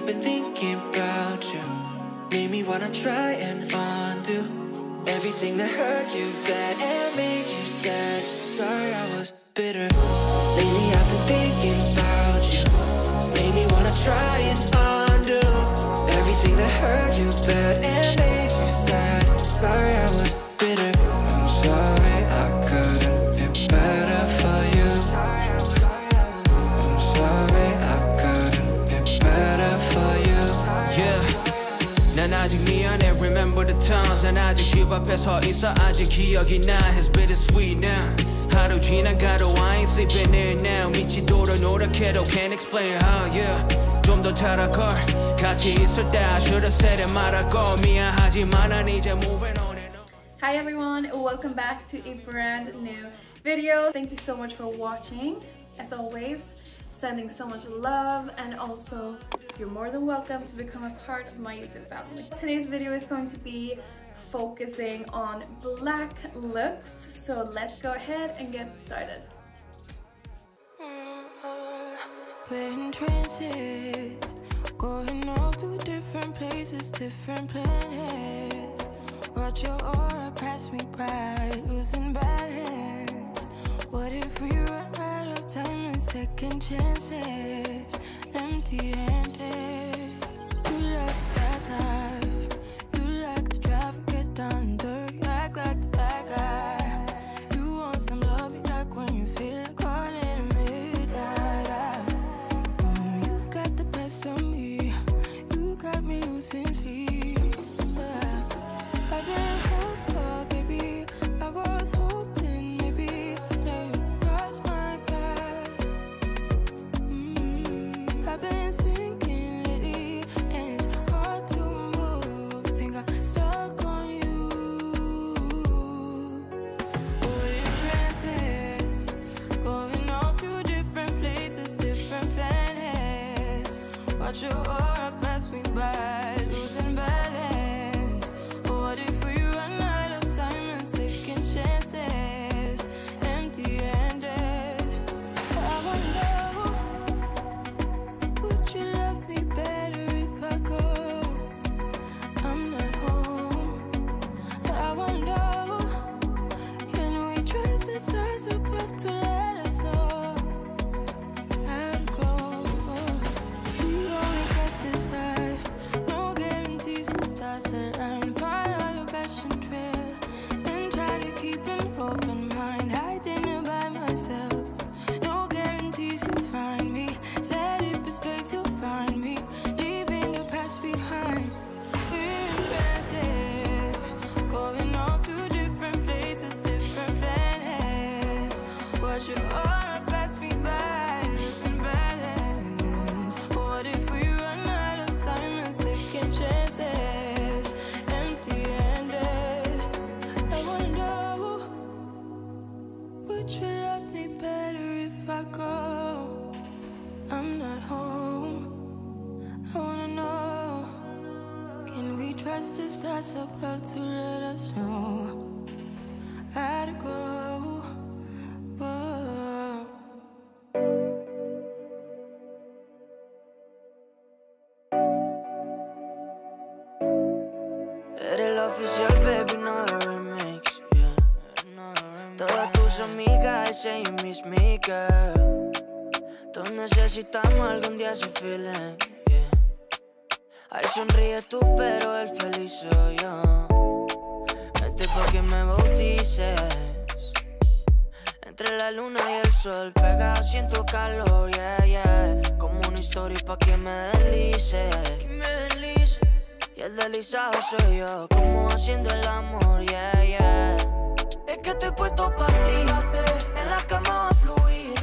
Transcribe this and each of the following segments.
I've been thinking about you. Made me wanna try and undo everything that hurt you bad and made you sad. Sorry I was bitter. Lately I've been thinking about you. Made me wanna try and undo everything that hurt you bad and made you sad. Sorry I was bitter. I'm sorry I couldn't be better for you. I'm sorry I couldn't be better for you. Yeah. 난 아직 미안해. Remember the times. 난 아직 집 앞에 서 있어. 아직 기억이 나. It's bittersweet now. 하루 지나가도 I ain't sleeping in now. 미치도록 노력해도 can't explain how. Yeah. 좀 더 잘할걸. 같이 있을 때 I should've said it 말할걸. 미안하지만 난 이제 moving on and on. Hi everyone. Welcome back to a brand new video. Thank you so much for watching. As always, sending so much love, and also you're more than welcome to become a part of my YouTube family. Today's video is going to be focusing on black looks, so let's go ahead and get started. We're in trances, going all to different places, different planets. Watch your aura pass me by, losing balance. What if we run out of time and second chances? Empty-handed. You like the fast life. You like to drive and get down and dirty. Act like the black guy. You want some love, be like when you feel like calling at midnight. You got the best of me. You got me losing sleep. I've been hopeful, baby. I was hopeful. Watch your aura pass me by, losing balance. What if we run out of time and second chances? Empty-handed. I wonder, would you love me better if I go? I'm not home. I wonder, can we trust the stars above to let us know? That's about to let us know I'd go. Eres la oficial, baby, no el remix, yeah. Todas tus amigas, ese y mis migas. Todos necesitamos algún día ese feeling. Ay, sonríe tú, pero el feliz soy yo. Vente pa' que me bautices. Entre la luna y el sol, pegado siento calor, yeah, yeah. Como una historia pa' que me deslice. Y el deslizado soy yo, como haciendo el amor, yeah, yeah. Es que estoy puesto pa' ti, en la cama va a fluir.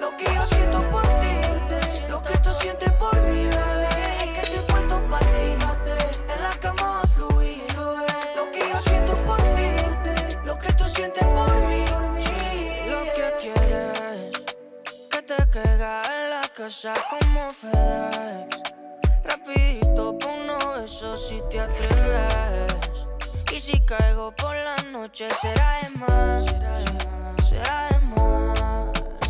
Lo que yo siento por ti, lo que tú sientes por mí, bebé. En la cama a fluir. Lo que yo siento por ti, lo que tú sientes por mí. Lo que quieres, que te caiga en la casa como FedEx. Rapidito pa' unos besos si te atreves. Y si caigo por la noche será de más, será de más.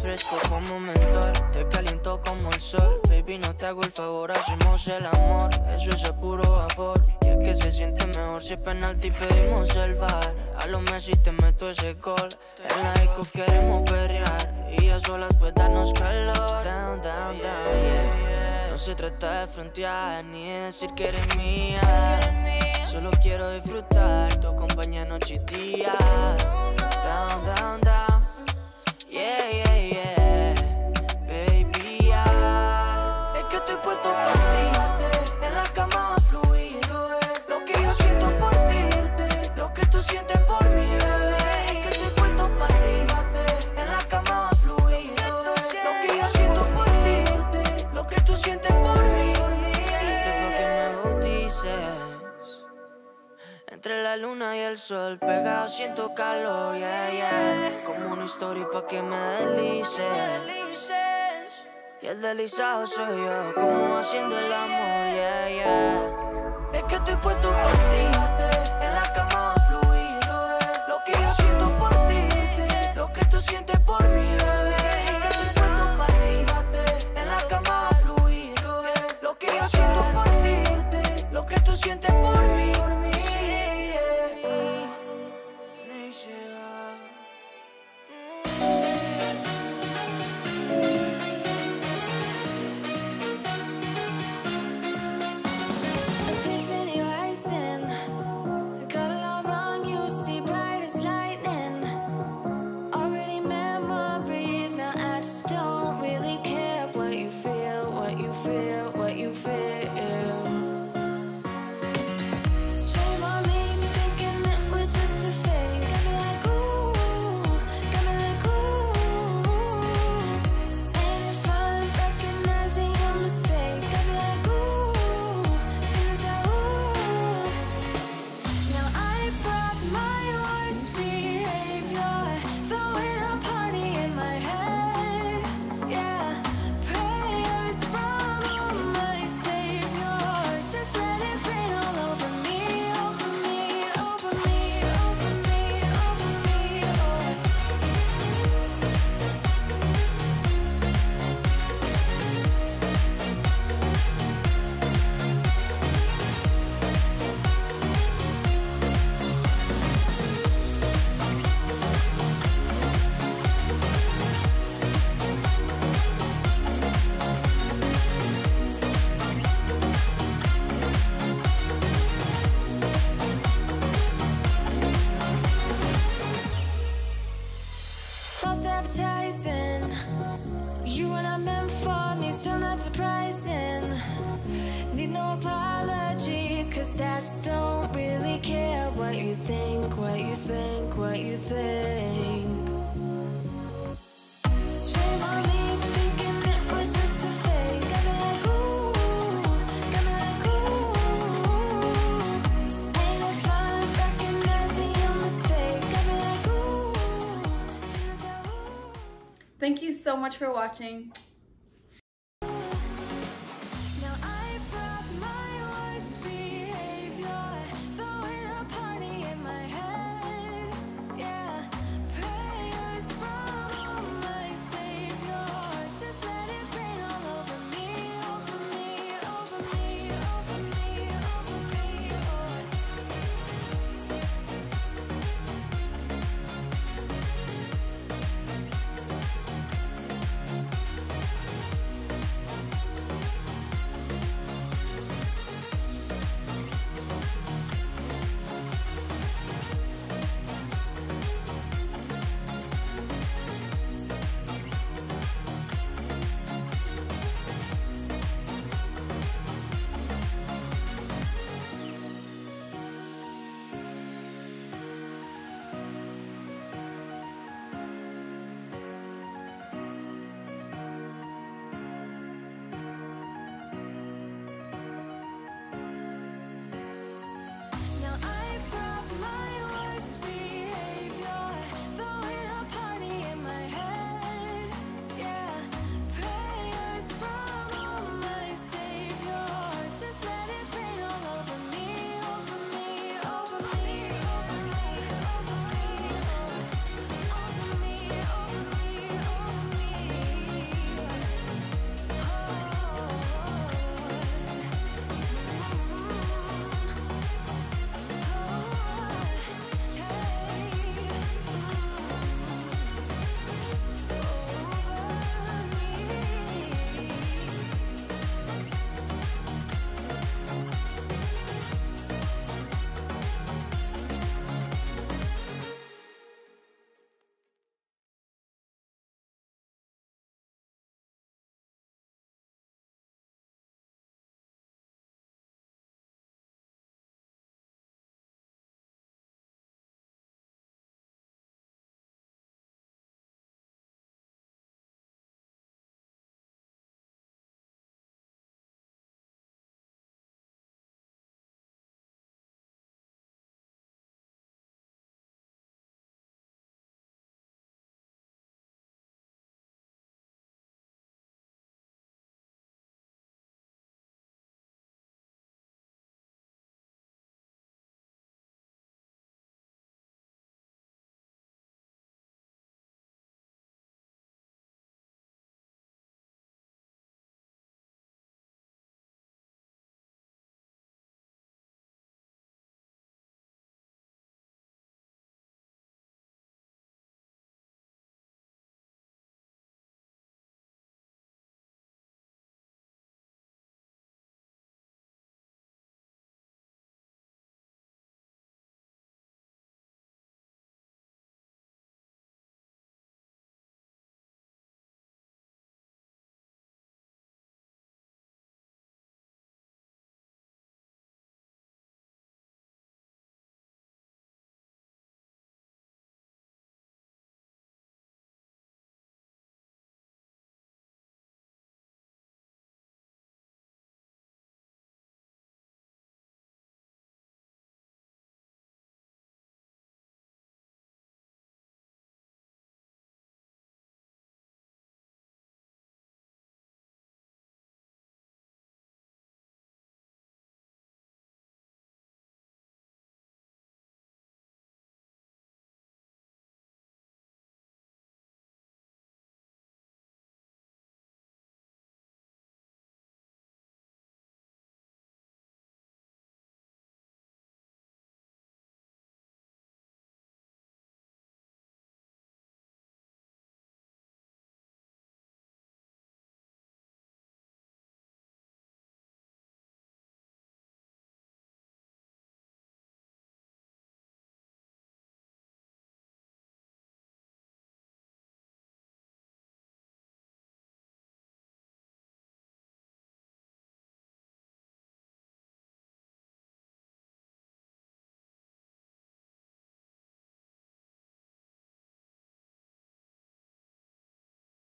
Fresco como mentor, te caliento como el sol, baby. Baby, no te hago el favor, hacemos el amor. Eso es a puro vapor. Y el que se siente mejor si es penalti pedimos el VAR. A los Messi te meto ese gol. En la disco queremos perrear y a solas pues darnos calor. Down, down, down, yeah. No se trata de frontear ni de decir que eres mía. Solo quiero disfrutar tu compañía noche y día. Down, down, down, yeah, yeah, yeah. Baby, yeah. Es que estoy puesto por ti. En la cama va a fluir lo que yo siento por ti, lo que tú sientes por mí, bebé. Es que estoy puesto por ti. En la cama va a fluir lo que yo siento por ti, lo que tú sientes por mí. Te bloqueo que me bautices entre la luna y el sol, pegado siento calor, yeah, yeah. Como una historia pa' que me deslices, y el deslizado soy yo, como haciendo el amor, yeah, yeah. Es que estoy puesto por ti, en la cama va a fluir lo que yo siento por ti, lo que tú sientes por mí, bebé. Es que estoy puesto por ti, en la cama va a fluir lo que yo siento por ti, lo que tú sientes por mí. Thank you so much for watching.